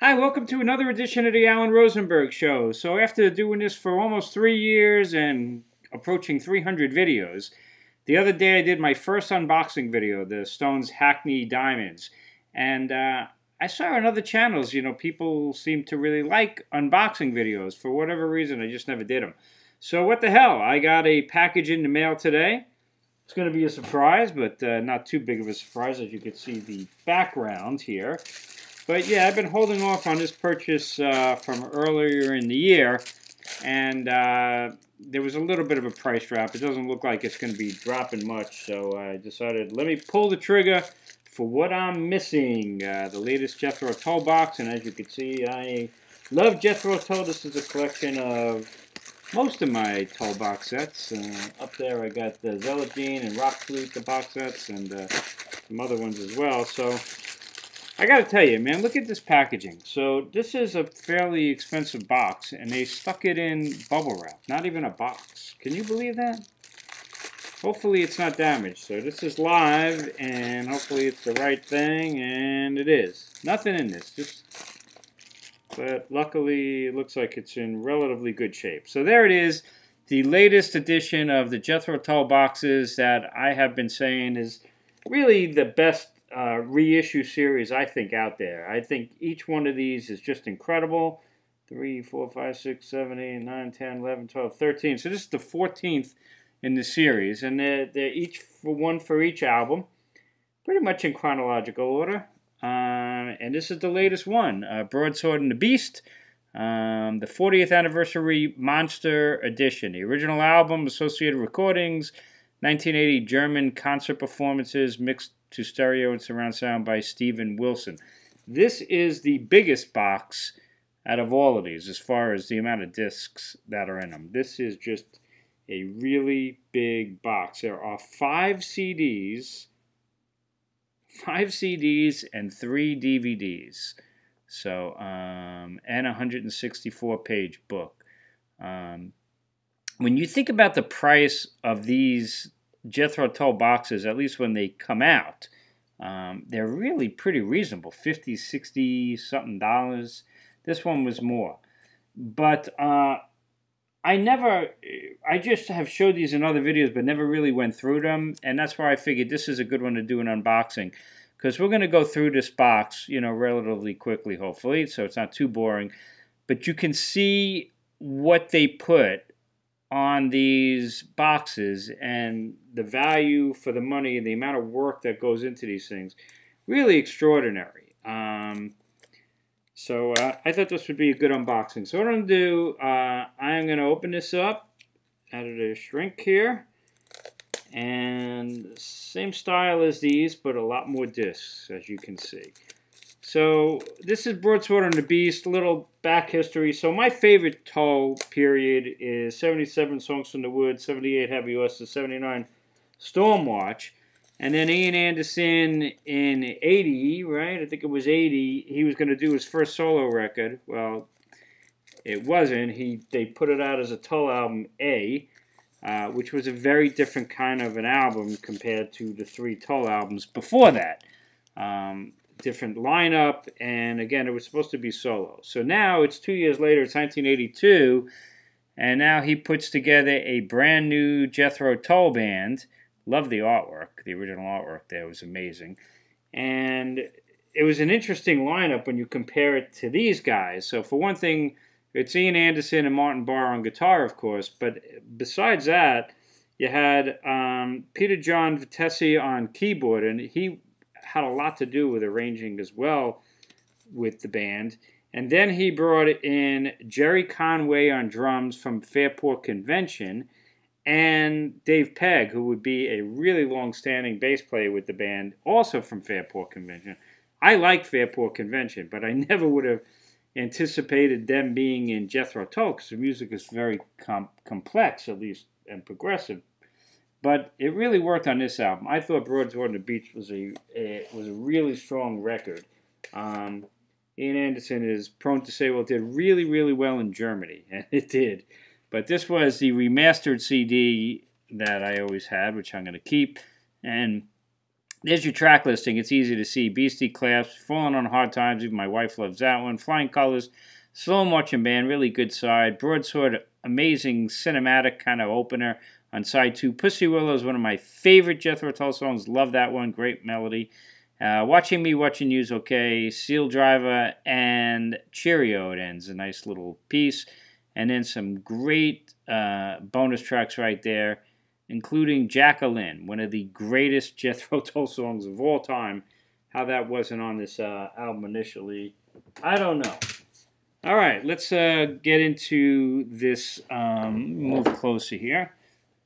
Hi, welcome to another edition of the Alan Rosenberg Show. So after doing this for almost 3 years and approaching 300 videos, the other day I did my first unboxing video, the Stones Hackney Diamonds. And I saw on other channels, you know, people seem to really like unboxing videos. For whatever reason, I just never did them. So what the hell? I got a package in the mail today. It's going to be a surprise, but not too big of a surprise, as you can see the background here. But yeah, I've been holding off on this purchase from earlier in the year, and there was a little bit of a price drop. It doesn't look like it's going to be dropping much, so I decided let me pull the trigger for what I'm missing. The latest Jethro Tull box, and as you can see, I love Jethro Tull. This is a collection of most of my Tull box sets. Up there I got the Zelagene and Rockflute, the box sets, and some other ones as well. So I gotta tell you, man, look at this packaging. So this is a fairly expensive box, and they stuck it in bubble wrap, not even a box. Can you believe that? Hopefully it's not damaged. So this is live, and hopefully it's the right thing, and it is. Nothing in this, just, but luckily it looks like it's in relatively good shape. So there it is, the latest edition of the Jethro Tull boxes that I have been saying is really the best reissue series, I think, out there. I think each one of these is just incredible. 3, 4, 5, 6, 7, 8, 9, 10, 11, 12, 13. So this is the 14th in the series, and they're each for one for each album, pretty much in chronological order. And this is the latest one, Broadsword and the Beast, the 40th anniversary Monster Edition. The original album, associated recordings, 1980 German concert performances mixed to stereo and surround sound by Steven Wilson. This is the biggest box out of all of these as far as the amount of discs that are in them. This is just a really big box. There are five CDs and 3 DVDs. So, and a 164-page book. When you think about the price of these Jethro Tull boxes, at least when they come out, they're really pretty reasonable, 50, 60 something dollars. This one was more, but I just have showed these in other videos but never really went through them, and that's why I figured this is a good one to do an unboxing, because we're going to go through this box, you know, relatively quickly, hopefully, so it's not too boring. But you can see what they put on these boxes and the value for the money and the amount of work that goes into these things. Really extraordinary. So I thought this would be a good unboxing. So what I'm going to do, I'm going to open this up out of the shrink here. And same style as these, but a lot more discs, as you can see. So this is Broadsword and the Beast, a little back history. So my favorite Tull period is 77 Songs from the Woods, 78 Heavy Oyster, 79 Storm Watch. And then Ian Anderson in 80, right? I think it was 80. He was going to do his first solo record. Well, it wasn't. They put it out as a Tull album, A, which was a very different kind of an album compared to the 3 Tull albums before that. Different lineup, and again, it was supposed to be solo. So now it's 2 years later, it's 1982, and now he puts together a brand new Jethro Tull band. Love the artwork. The original artwork there was amazing. And it was an interesting lineup when you compare it to these guys. So for one thing, it's Ian Anderson and Martin Barr on guitar, of course, but besides that, you had Peter John Vettese on keyboard, and he had a lot to do with arranging as well with the band. And then he brought in Jerry Conway on drums from Fairport Convention, and Dave Pegg, who would be a really long-standing bass player with the band, also from Fairport Convention. I like Fairport Convention, but I never would have anticipated them being in Jethro Tull, because the music is very complex, at least, and progressive. But it really worked on this album. I thought Broadsword and the Beast was a really strong record. Ian Anderson is prone to say, well, it did really, really well in Germany. And it did. But this was the remastered CD that I always had, which I'm going to keep. And There's your track listing. It's easy to see. Beastie Clasps, Falling on Hard Times, even my wife loves that one. Flying Colors, Slow Marching Band, really good side. Broadsword, amazing cinematic kind of opener on side two. Pussy Willow is one of my favorite Jethro Tull songs. Love that one. Great melody. Watching Me, Watching You's okay. Seal Driver and Cheerio, it ends. A nice little piece. And then some great bonus tracks right there, including Jacqueline, one of the greatest Jethro Tull songs of all time. How that wasn't on this album initially, I don't know. All right, let's get into this, move closer here,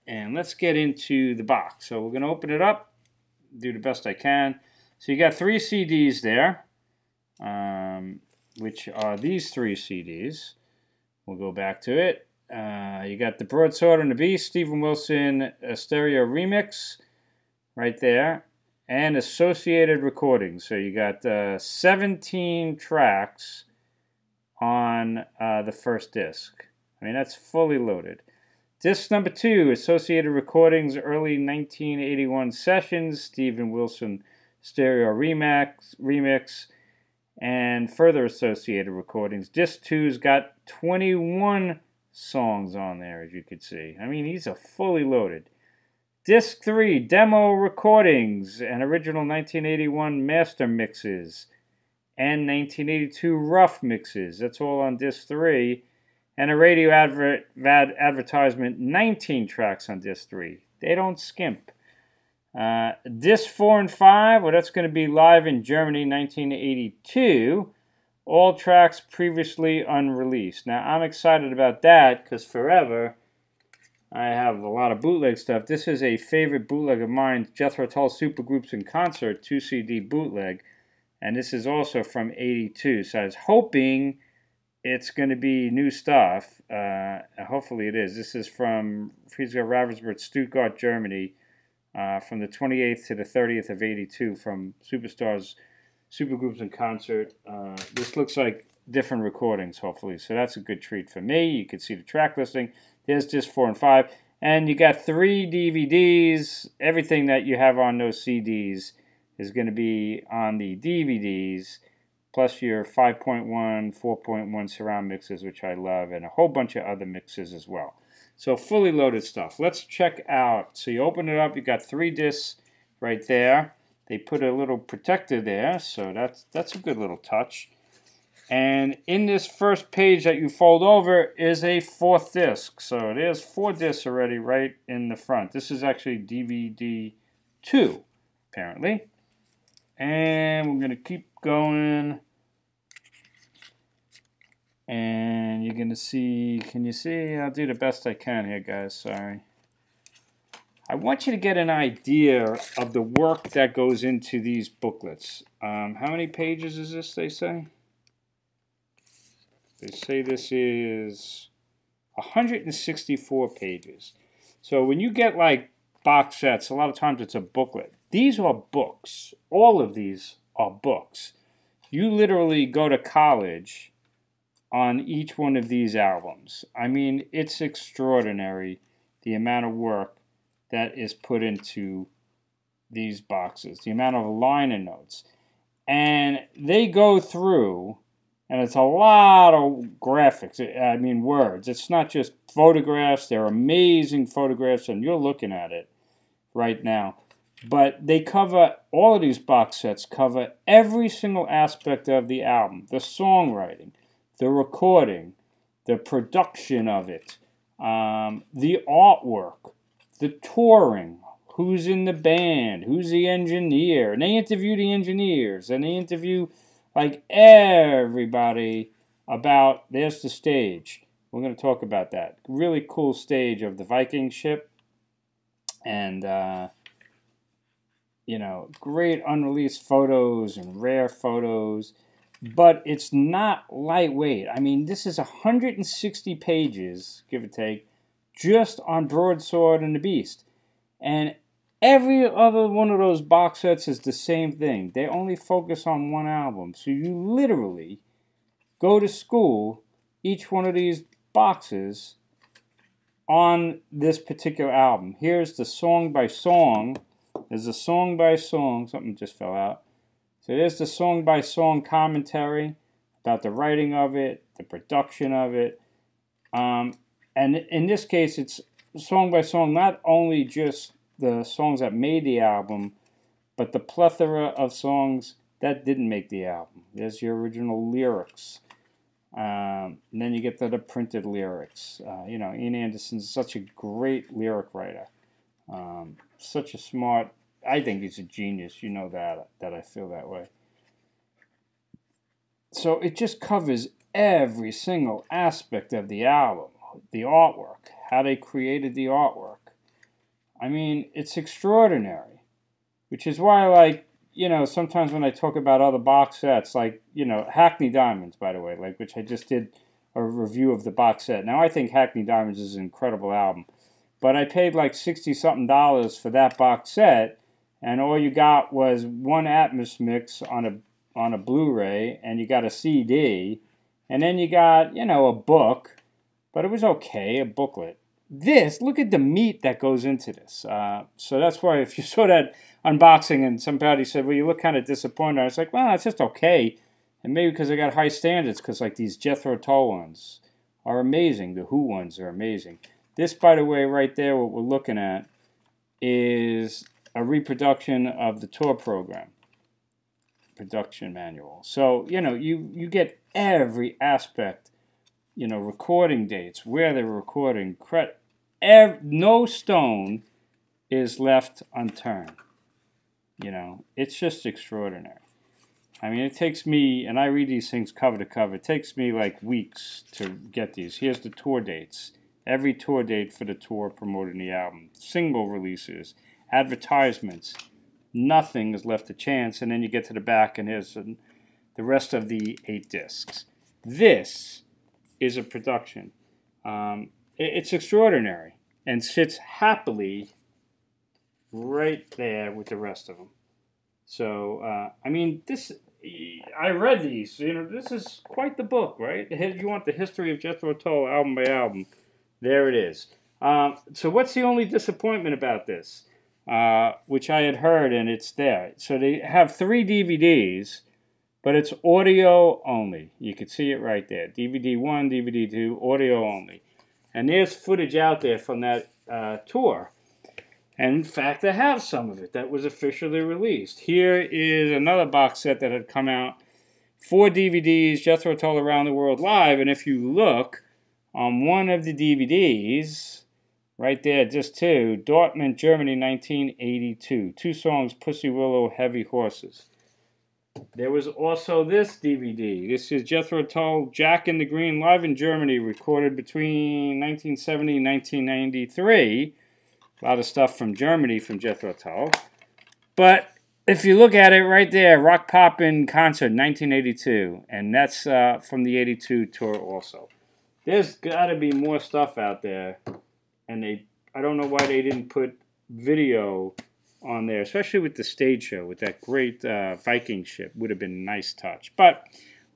and let's get into the box. So we're going to open it up, do the best I can. So you got three CDs there, which are these three CDs. We'll go back to it. You got the Broadsword and the Beast, Steven Wilson stereo remix right there, and associated recordings. So you got 17 tracks on the first disc. I mean, that's fully loaded. Disc number 2, associated recordings, early 1981 sessions, Steven Wilson stereo remix, and further associated recordings. Disc 2's got 21 songs on there, as you can see. I mean, these are fully loaded. Disc 3, demo recordings and original 1981 master mixes and 1982 rough mixes. That's all on disc 3. And a radio advertisement, 19 tracks on disc 3. They don't skimp. Disc 4 and 5, well, that's going to be live in Germany, 1982. All tracks previously unreleased. Now, I'm excited about that because forever I have a lot of bootleg stuff. This is a favorite bootleg of mine, Jethro Tull Supergroups in Concert, 2-CD bootleg. And this is also from 82. So I was hoping it's going to be new stuff. Hopefully it is. This is from Friedrich Ravensburg Stuttgart, Germany, from the 28th to the 30th of 82 from Superstars Supergroups in Concert. This looks like different recordings, hopefully. So that's a good treat for me. You can see the track listing. There's disc 4 and 5. And you got 3 DVDs. Everything that you have on those CDs is going to be on the DVDs, plus your 5.1, 4.1 surround mixes, which I love, and a whole bunch of other mixes as well. So fully loaded stuff. Let's check out. So you open it up. You got 3 discs right there. They put a little protector there, so that's a good little touch. And in this first page that you fold over is a 4th disc. So there's 4 discs already right in the front. This is actually DVD 2, apparently. And we're going to keep going. And you're going to see, can you see? I'll do the best I can here, guys, sorry. I want you to get an idea of the work that goes into these booklets. How many pages is this, they say? They say this is 164 pages. So when you get like box sets, a lot of times it's a booklet. These are books. All of these are books. You literally go to college on each one of these albums. I mean, it's extraordinary the amount of work that is put into these boxes, the amount of liner notes. And they go through, and it's a lot of graphics, I mean words. It's not just photographs. They're amazing photographs, and you're looking at it right now. But they cover, all of these box sets cover every single aspect of the album, the songwriting, the recording, the production of it, the artwork, the touring, who's in the band, who's the engineer, and they interview the engineers, and they interview like everybody about, there's the stage. We're going to talk about that. Really cool stage of the Viking ship, and, you know, great unreleased photos and rare photos, but it's not lightweight. I mean, this is 160 pages, give or take, just on Broadsword and the Beast. And every other one of those box sets is the same thing. They only focus on one album. So you literally go to school, each one of these boxes, on this particular album. Here's the song by song. There's a song by song. Something just fell out. So there's the song by song commentary about the writing of it, the production of it. And in this case, it's song by song, not only just the songs that made the album, but the plethora of songs that didn't make the album. There's your original lyrics. And then you get to the printed lyrics. You know, Ian Anderson's such a great lyric writer. Such a smart, I think he's a genius. You know that I feel that way. So it just covers every single aspect of the album. The artwork, how they created the artwork. I mean, it's extraordinary. Which is why, like, you know, sometimes when I talk about other box sets, like, you know, Hackney Diamonds, by the way, like, which I just did a review of the box set. Now, I think Hackney Diamonds is an incredible album, but I paid like $60-something for that box set, and all you got was one Atmos mix on a Blu-ray, and you got a CD, and then you got, you know, a book, but it was okay, a booklet. This, look at the meat that goes into this. So that's why if you saw that unboxing and somebody said, well, you look kind of disappointed, I was like, well, it's just okay. And maybe because I got high standards, because like these Jethro Tull ones are amazing. The Who ones are amazing. This, by the way, right there, what we're looking at is a reproduction of the tour program, production manual. So, you know, you get every aspect, you know, recording dates, where they're recording, credit. No stone is left unturned. You know, it's just extraordinary. I mean, it takes me, and I read these things cover to cover, it takes me like weeks to get these. Here's the tour dates. Every tour date for the tour promoting the album. Single releases, advertisements. Nothing is left to chance. And then you get to the back and here's the rest of the 8 discs. This is a production. It's extraordinary and sits happily right there with the rest of them. So, I mean, I read these, you know, this is quite the book, right? You want the history of Jethro Tull album by album. There it is. So what's the only disappointment about this? Which I had heard, and it's there. So they have 3 DVDs, but it's audio only. You can see it right there. DVD 1, DVD 2, audio only. And there's footage out there from that tour. And in fact, I have some of it that was officially released. Here is another box set that had come out. 4 DVDs, Jethro Tull Around the World Live. And if you look on one of the DVDs, right there, just 2, Dortmund, Germany, 1982. 2 songs, Pussy Willow, Heavy Horses. There was also this DVD. This is Jethro Tull, Jack in the Green, live in Germany, recorded between 1970 and 1993. A lot of stuff from Germany from Jethro Tull. But if you look at it right there, Rock Poppin' Concert 1982. And that's from the 82 tour also. There's got to be more stuff out there. And I don't know why they didn't put video on there. Especially with the stage show. With that great Viking ship. Would have been a nice touch. But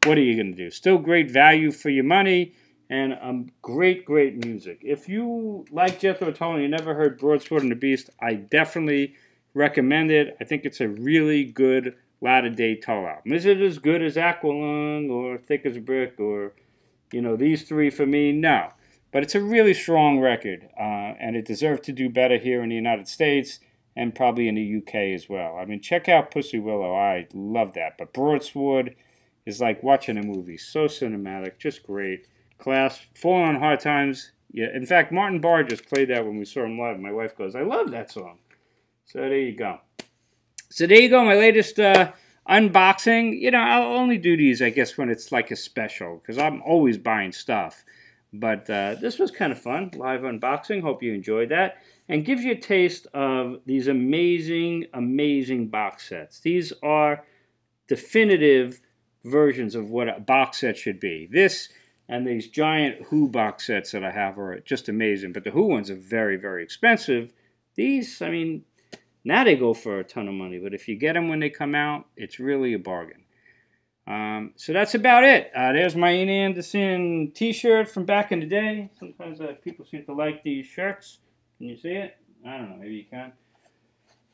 what are you going to do? Still great value for your money. And great, great music. If you like Jethro Tull and you never heard Broadsword and the Beast, I definitely recommend it. I think it's a really good latter-day Tull album. Is it as good as Aqualung or Thick as Brick or, you know, these 3 for me? No. But it's a really strong record, and it deserved to do better here in the United States and probably in the UK as well. I mean, check out Pussy Willow. I love that. But Broadsword is like watching a movie. So cinematic, just great. Class, Fall on Hard Times. Yeah, in fact, Martin Barr just played that when we saw him live. My wife goes, I love that song. So there you go. So there you go, my latest unboxing. You know, I'll only do these, I guess, when it's like a special, because I'm always buying stuff. But this was kind of fun, live unboxing. Hope you enjoyed that. And gives you a taste of these amazing, amazing box sets. These are definitive versions of what a box set should be. This and these giant Who box sets that I have are just amazing. But the Who ones are very, very expensive. These, I mean, now they go for a ton of money. But if you get them when they come out, it's really a bargain. So that's about it. There's my Ian Anderson t-shirt from back in the day. Sometimes people seem to like these shirts. Can you see it? I don't know. Maybe you can.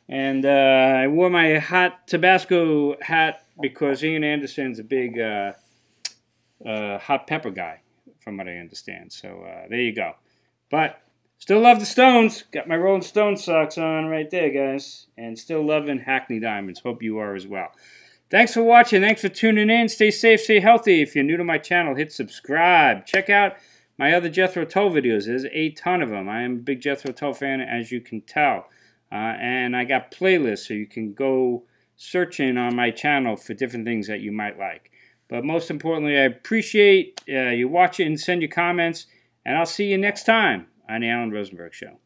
And I wore my hot Tabasco hat because Ian Anderson's a big hot pepper guy, from what I understand. So there you go. But still love the Stones. Got my Rolling Stone socks on right there, guys. And still loving Hackney Diamonds. Hope you are as well. Thanks for watching. Thanks for tuning in. Stay safe, stay healthy. If you're new to my channel, hit subscribe. Check out my other Jethro Tull videos. There's a ton of them. I am a big Jethro Tull fan, as you can tell. And I got playlists, so you can go searching on my channel for different things that you might like. But most importantly, I appreciate you watching. Send your comments. And I'll see you next time on the Alan Rosenberg Show.